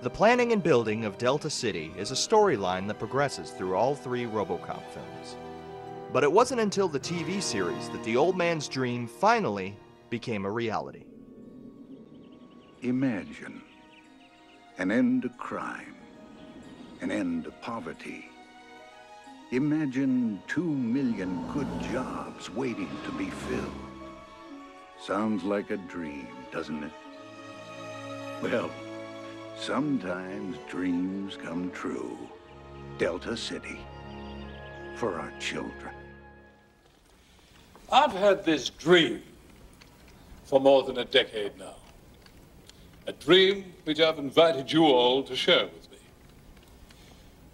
The planning and building of Delta City is a storyline that progresses through all three RoboCop films. But it wasn't until the TV series that the old man's dream finally became a reality. Imagine an end to crime, an end to poverty. Imagine 2 million good jobs waiting to be filled. Sounds like a dream, doesn't it? Well, sometimes dreams come true. Delta City, for our children. I've had this dream for more than a decade now. A dream which I've invited you all to share with me.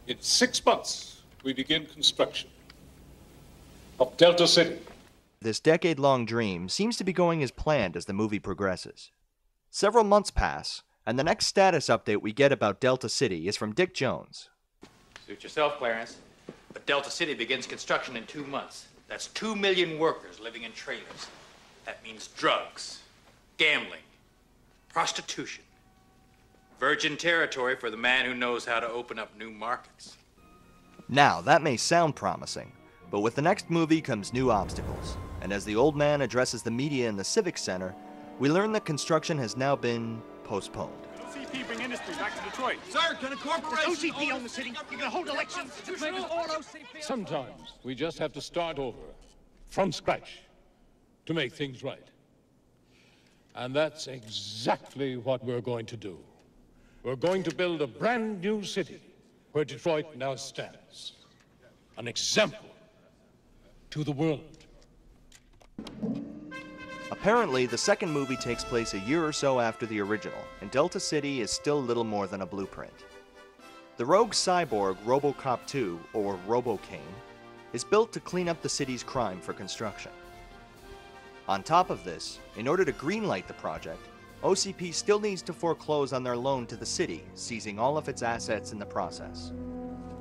In 6 months, we begin construction of Delta City. This decade-long dream seems to be going as planned as the movie progresses. Several months pass, and the next status update we get about Delta City is from Dick Jones. Suit yourself, Clarence. But Delta City begins construction in 2 months. That's 2 million workers living in trailers. That means drugs, gambling, prostitution, virgin territory for the man who knows how to open up new markets. Now, that may sound promising, but with the next movie comes new obstacles. And as the old man addresses the media in the Civic Center, we learn that construction has now been postponed. OCP bring industry back to Detroit. Sir, can a corporation... Does OCP own the city? You can hold elections. Sometimes we just have to start over from scratch to make things right. And that's exactly what we're going to do. We're going to build a brand new city where Detroit now stands. An example to the world. Apparently, the second movie takes place a year or so after the original, and Delta City is still little more than a blueprint. The rogue cyborg RoboCop 2, or RoboCain, is built to clean up the city's crime for construction. On top of this, in order to greenlight the project, OCP still needs to foreclose on their loan to the city, seizing all of its assets in the process.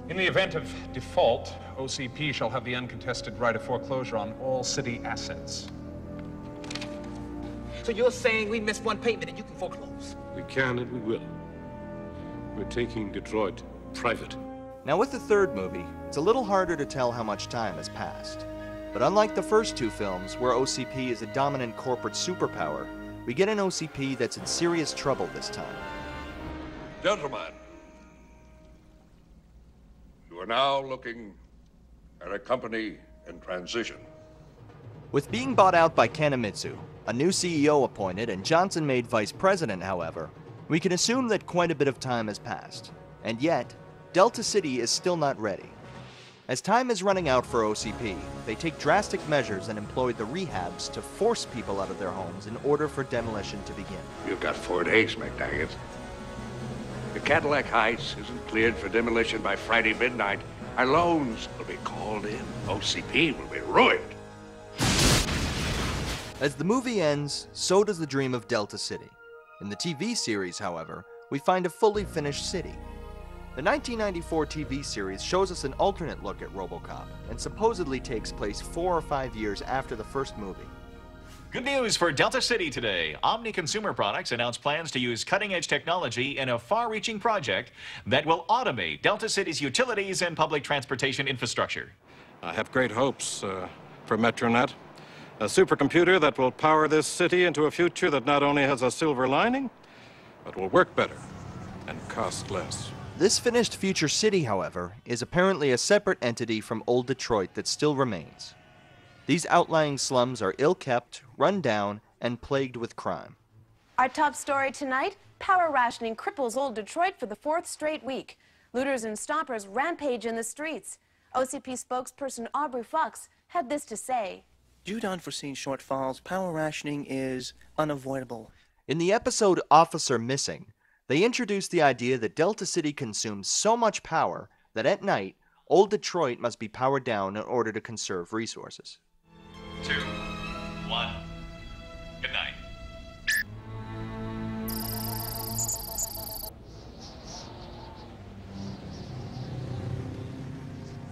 In the event of default, OCP shall have the uncontested right of foreclosure on all city assets. So you're saying we missed one payment and you can foreclose? We can and we will. We're taking Detroit private. Now with the third movie, it's a little harder to tell how much time has passed. But unlike the first two films, where OCP is a dominant corporate superpower, we get an OCP that's in serious trouble this time. Gentlemen, you are now looking at a company in transition. With being bought out by Kanemitsu, a new CEO appointed and Johnson made vice president, however, we can assume that quite a bit of time has passed. And yet, Delta City is still not ready. As time is running out for OCP, they take drastic measures and employ the rehabs to force people out of their homes in order for demolition to begin. You've got 4 days, McNagget. The Cadillac Heights isn't cleared for demolition by Friday midnight. Our loans will be called in. OCP will be ruined. As the movie ends, so does the dream of Delta City. In the TV series, however, we find a fully finished city. The 1994 TV series shows us an alternate look at RoboCop and supposedly takes place 4 or 5 years after the first movie. Good news for Delta City today. Omni Consumer Products announced plans to use cutting-edge technology in a far-reaching project that will automate Delta City's utilities and public transportation infrastructure. I have great hopes for MetroNet, a supercomputer that will power this city into a future that not only has a silver lining, but will work better and cost less. This finished future city, however, is apparently a separate entity from old Detroit that still remains. These outlying slums are ill-kept, run down, and plagued with crime. Our top story tonight, power rationing cripples old Detroit for the 4th straight week. Looters and stompers rampage in the streets. OCP spokesperson Aubrey Fox had this to say. Due to unforeseen shortfalls, power rationing is unavoidable. In the episode Officer Missing, they introduced the idea that Delta City consumes so much power that at night, old Detroit must be powered down in order to conserve resources. 2, 1, good night.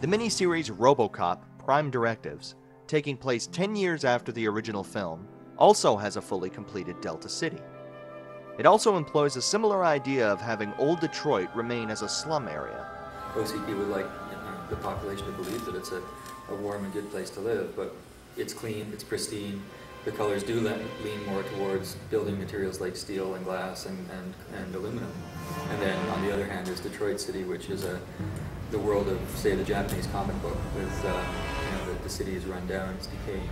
The miniseries RoboCop Prime Directives, taking place 10 years after the original film, also has a fully completed Delta City. It also employs a similar idea of having Old Detroit remain as a slum area. OCP would like the population to believe that it's a warm and good place to live, but it's clean, it's pristine. The colors do lean more towards building materials like steel and glass and aluminum. And then on the other hand is Detroit City, which is the world of, say, the Japanese comic book, with the city is run down, it's decaying.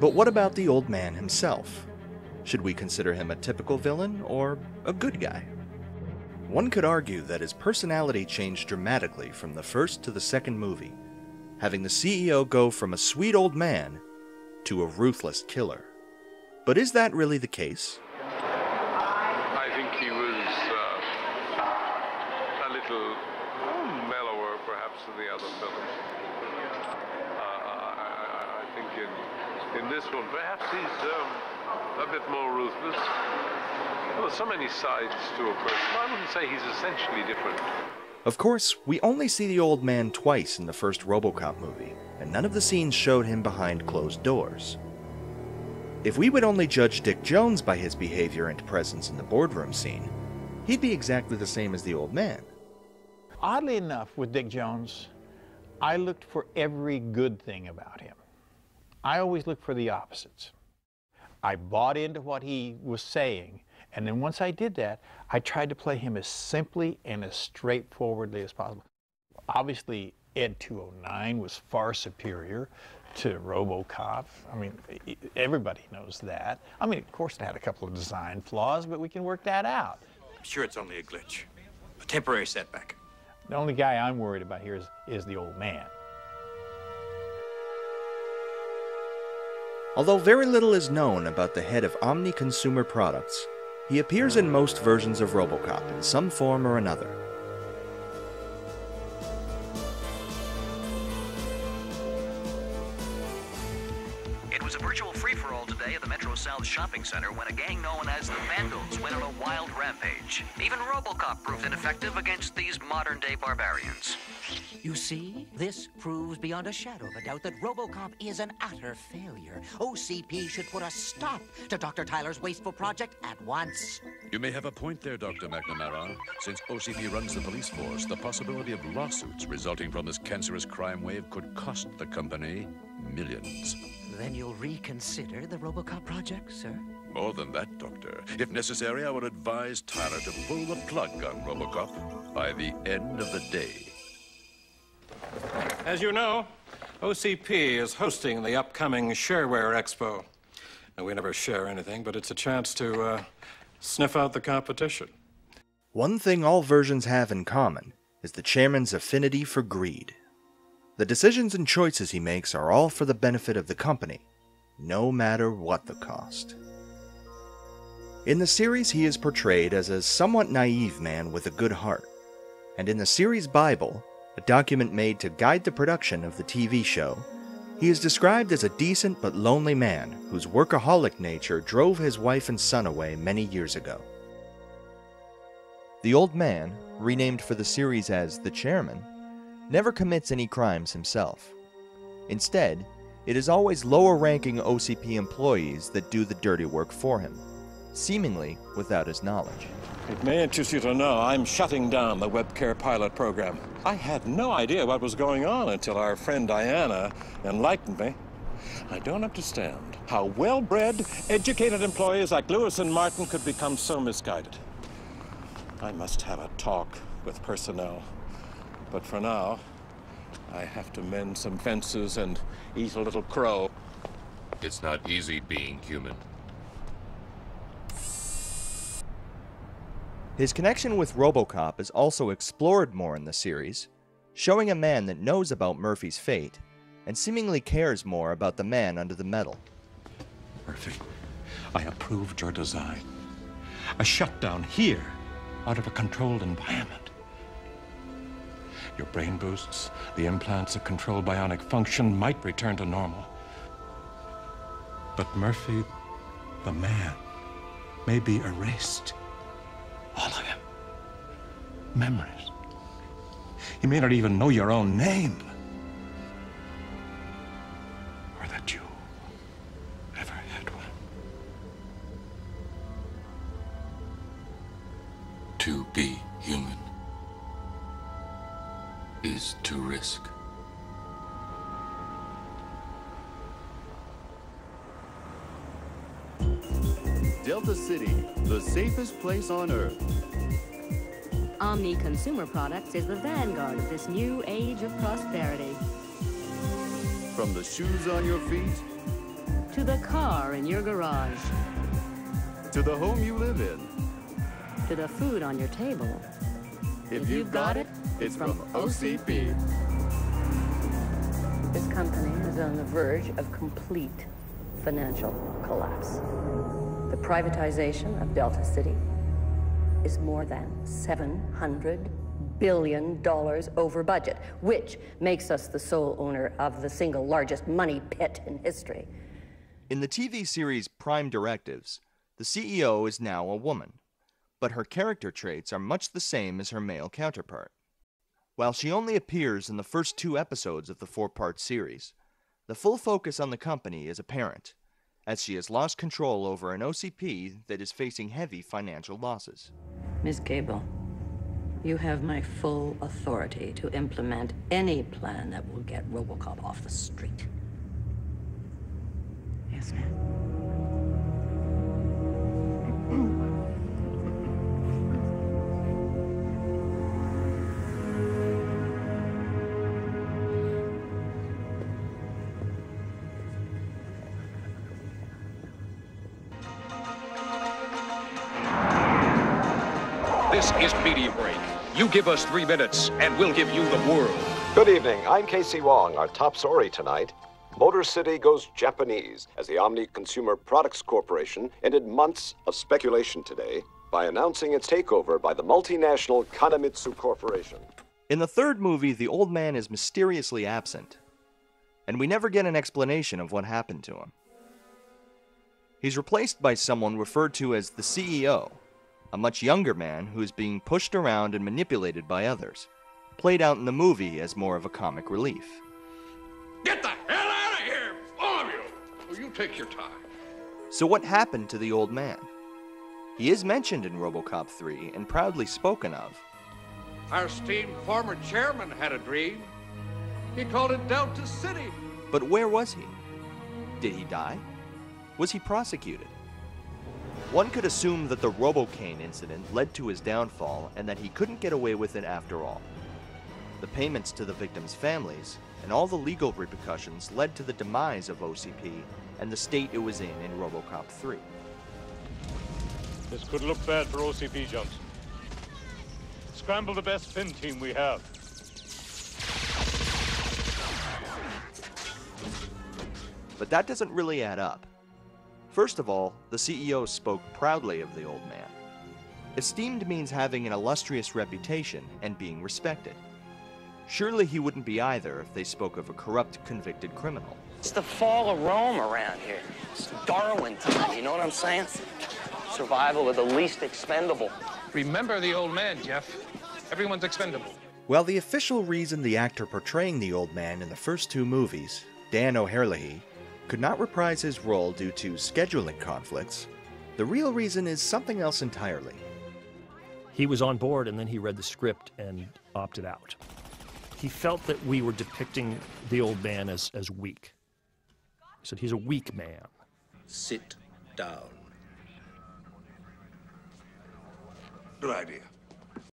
But what about the old man himself? Should we consider him a typical villain or a good guy? One could argue that his personality changed dramatically from the first to the second movie, having the CEO go from a sweet old man to a ruthless killer. But is that really the case? I think he was a little mellower perhaps than the other films. I think in this one, perhaps he's a bit more ruthless. Well, there's so many sides to a person. I wouldn't say he's essentially different. Of course, we only see the old man twice in the first RoboCop movie, and none of the scenes showed him behind closed doors. If we would only judge Dick Jones by his behavior and presence in the boardroom scene, he'd be exactly the same as the old man. Oddly enough, with Dick Jones, I looked for every good thing about him. I always look for the opposites. I bought into what he was saying, and then once I did that, I tried to play him as simply and as straightforwardly as possible. Obviously, Ed 209 was far superior to RoboCop. I mean, everybody knows that. I mean, of course, it had a couple of design flaws, but we can work that out. I'm sure it's only a glitch, a temporary setback. The only guy I'm worried about here is the old man. Although very little is known about the head of Omni Consumer Products, he appears in most versions of RoboCop in some form or another. It was a virtual free-for-all today at the Metro South Shopping Center when a gang known as the Vandals went on a wild rampage. Even RoboCop proved ineffective against these modern-day barbarians. You see, this proves beyond a shadow of a doubt that RoboCop is an utter failure. OCP should put a stop to Dr. Tyler's wasteful project at once. You may have a point there, Dr. McNamara. Since OCP runs the police force, the possibility of lawsuits resulting from this cancerous crime wave could cost the company millions. Then you'll reconsider the RoboCop project, sir? More than that, Doctor. If necessary, I would advise Tyler to pull the plug on RoboCop by the end of the day. As you know, OCP is hosting the upcoming Shareware Expo. Now, we never share anything, but it's a chance to sniff out the competition. One thing all versions have in common is the chairman's affinity for greed. The decisions and choices he makes are all for the benefit of the company, no matter what the cost. In the series, he is portrayed as a somewhat naive man with a good heart, and in the series Bible, a document made to guide the production of the TV show, he is described as a decent but lonely man whose workaholic nature drove his wife and son away many years ago. The old man, renamed for the series as the Chairman, never commits any crimes himself. Instead, it is always lower-ranking OCP employees that do the dirty work for him, seemingly without his knowledge. It may interest you to know I'm shutting down the WebCare pilot program. I had no idea what was going on until our friend Diana enlightened me. I don't understand how well-bred, educated employees like Lewis and Martin could become so misguided. I must have a talk with personnel. But for now, I have to mend some fences and eat a little crow. It's not easy being human. His connection with RoboCop is also explored more in the series, showing a man that knows about Murphy's fate and seemingly cares more about the man under the metal. Murphy, I approved your design. A shutdown here, out of a controlled environment. Your brain boosts, the implants that control bionic function might return to normal. But Murphy, the man, may be erased. All of him. Memories. You may not even know your own name. Or that you ever had one. To be human is to risk. Delta City, the safest place on Earth. Omni Consumer Products is the vanguard of this new age of prosperity. From the shoes on your feet, to the car in your garage, to the home you live in, to the food on your table. If you've got it, it's from OCP. This company is on the verge of complete financial collapse. The privatization of Delta City is more than $700 billion over budget, which makes us the sole owner of the single largest money pit in history. In the TV series Prime Directives, the CEO is now a woman, but her character traits are much the same as her male counterpart. While she only appears in the first two episodes of the four-part series, the full focus on the company is apparent, as she has lost control over an OCP that is facing heavy financial losses. Ms. Gable, you have my full authority to implement any plan that will get RoboCop off the street. Yes, ma'am. This is Media Break. You give us 3 minutes, and we'll give you the world. Good evening. I'm Casey Wong. Our top story tonight: Motor City goes Japanese as the Omni Consumer Products Corporation ended months of speculation today by announcing its takeover by the multinational Kanemitsu Corporation. In the third movie, the old man is mysteriously absent, and we never get an explanation of what happened to him. He's replaced by someone referred to as the CEO, a much younger man who is being pushed around and manipulated by others, played out in the movie as more of a comic relief. Get the hell out of here, all of you! Well, you take your time. So what happened to the old man? He is mentioned in RoboCop 3 and proudly spoken of. Our esteemed former chairman had a dream. He called it Delta City. But where was he? Did he die? Was he prosecuted? One could assume that the RoboCain incident led to his downfall and that he couldn't get away with it after all. The payments to the victims' families and all the legal repercussions led to the demise of OCP and the state it was in RoboCop 3. This could look bad for OCP, Johnson. Scramble the best fin team we have. But that doesn't really add up. First of all, the CEO spoke proudly of the old man. Esteemed means having an illustrious reputation and being respected. Surely he wouldn't be either if they spoke of a corrupt, convicted criminal. It's the fall of Rome around here. It's Darwin time, you know what I'm saying? Survival of the least expendable. Remember the old man, Jeff. Everyone's expendable. Well, the official reason the actor portraying the old man in the first two movies, Dan O'Herlihy, could not reprise his role due to scheduling conflicts, the real reason is something else entirely. He was on board and then he read the script and opted out. He felt that we were depicting the old man as weak. He said, he's a weak man. Sit down. Good idea.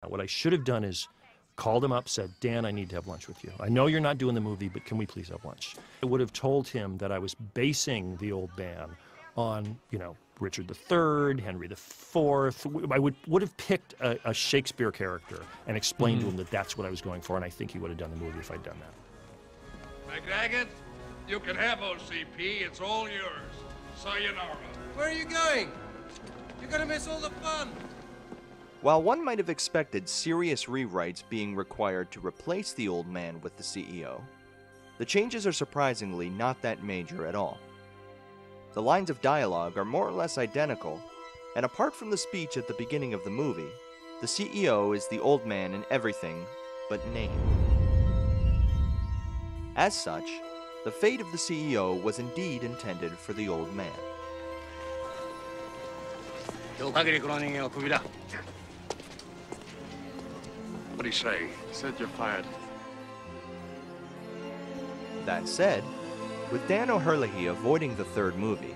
What I should have done is called him up, said, Dan, I need to have lunch with you. I know you're not doing the movie, but can we please have lunch? I would have told him that I was basing the old man on, you know, Richard III, Henry IV. I would have picked a Shakespeare character and explained to him that that's what I was going for, and I think he would have done the movie if I'd done that. McDaggett, you can have OCP. It's all yours. Sayonara. Where are you going? You're going to miss all the fun. While one might have expected serious rewrites being required to replace the old man with the CEO, the changes are surprisingly not that major at all. The lines of dialogue are more or less identical, and apart from the speech at the beginning of the movie, the CEO is the old man in everything but name. As such, the fate of the CEO was indeed intended for the old man. What do you say? Said you're fired. That said, with Dan O'Herlihy avoiding the third movie,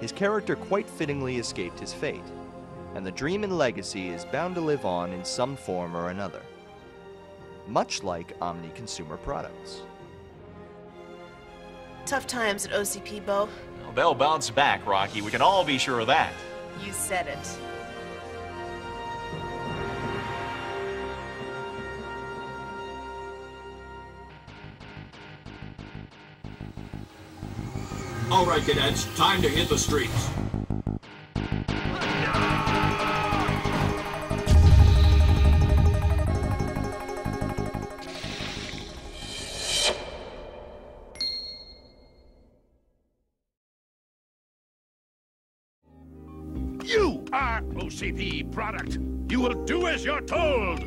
his character quite fittingly escaped his fate, and the dream and legacy is bound to live on in some form or another, much like Omni Consumer Products. Tough times at OCP, Bo. Well, they'll bounce back, Rocky. We can all be sure of that. You said it. All right, cadets, time to hit the streets. You are OCP product. You will do as you're told.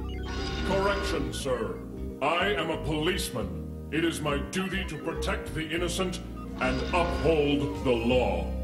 Correction, sir. I am a policeman. It is my duty to protect the innocent and uphold the law.